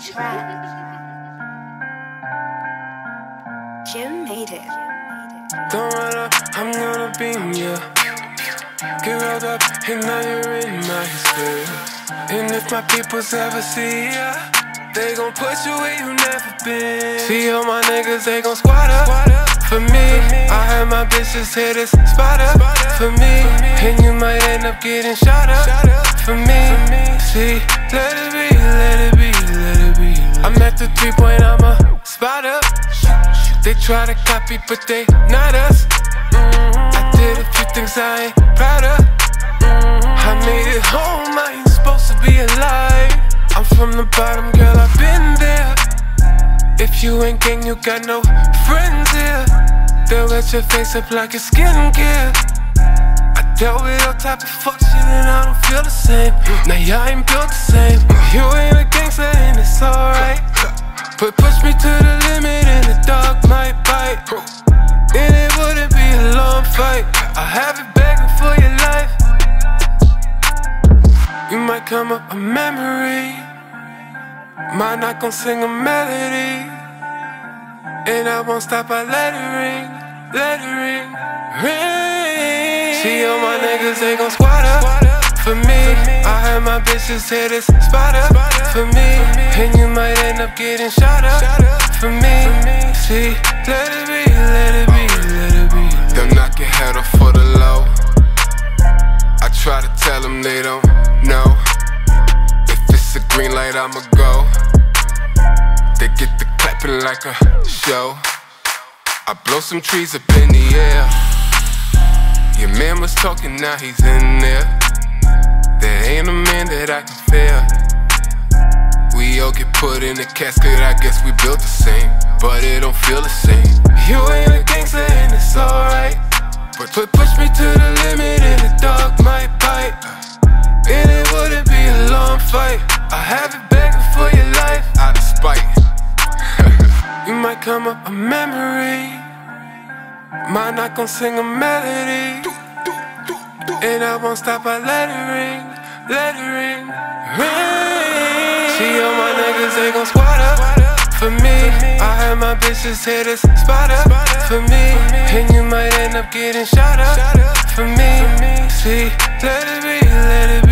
track. Jim made it. Don't run up, I'm gonna beam ya. Get rolled up, and now you're in my space. And if my peoples ever see ya, they gon' put you where you never been. See all my niggas, they gon' squat up for me. I had my bitches hit this spot up for me. And you might end up getting shot up for me. See, let it be, let it be, let it be. I'm at the 3-point, I'm a spot up. They try to copy, but they not us. I did a few things I ain't proud of. I made it home, I ain't supposed to be alive. I'm from the bottom, girl, I've been there. If you ain't gang, you got no friends here. They'll wet your face up like your skincare. I dealt with all type of fuck shit and I don't feel the same. Now y'all ain't built the same. You ain't a gangster and it's alright. But push me to the limit and the dog might bite. And it wouldn't be a long fight. I'll have it begging for your life. You might come up a memory, might not gon' sing a melody. And I won't stop, I let it ring, let it ring, ring. See all my niggas, they gon' squat up for me. I had my bitches hit this spot up for me. And you might end up getting shot up for me. See, let it be, let it be, let it be. They'll knock your head off for the low. I try to tell them they don't know. If it's a green light, I'ma go. They get the clapping like a show. I blow some trees up in the air. Your man was talking, now he's in there. There ain't a man that I can fear. We all get put in a casket, I guess we built the same. But it don't feel the same. You ain't a gangster and it's alright. But push me to the limit and the dog might bite. And it wouldn't be a long fight. I have it begging for your life, out of spite. You might come up a memory, might not gon' sing a melody. And I won't stop, I let it ring, let it ring, ring. See all my niggas, they gon' squat up for me. I had my bitches hit this spot up for me. And you might end up getting shot up for me. See, let it be, let it be.